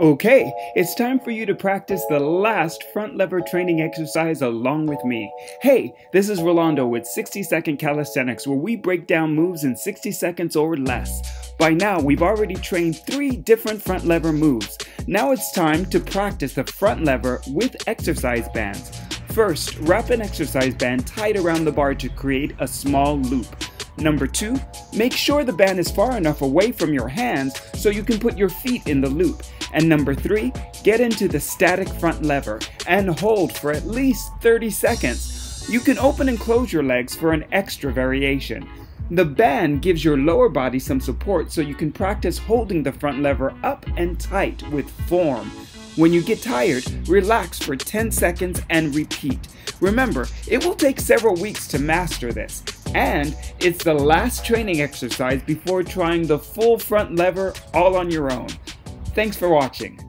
Okay, it's time for you to practice the last front lever training exercise along with me. Hey, this is Rolando with 60 Second Calisthenics, where we break down moves in 60 seconds or less. By now, we've already trained 3 different front lever moves. Now it's time to practice the front lever with exercise bands. First, wrap an exercise band tight around the bar to create a small loop. Number 2, make sure the band is far enough away from your hands so you can put your feet in the loop. And number 3, get into the static front lever and hold for at least 30 seconds. You can open and close your legs for an extra variation. The band gives your lower body some support so you can practice holding the front lever up and tight with form. When you get tired, relax for 10 seconds and repeat. Remember, it will take several weeks to master this. And it's the last training exercise before trying the full front lever all on your own. Thanks for watching.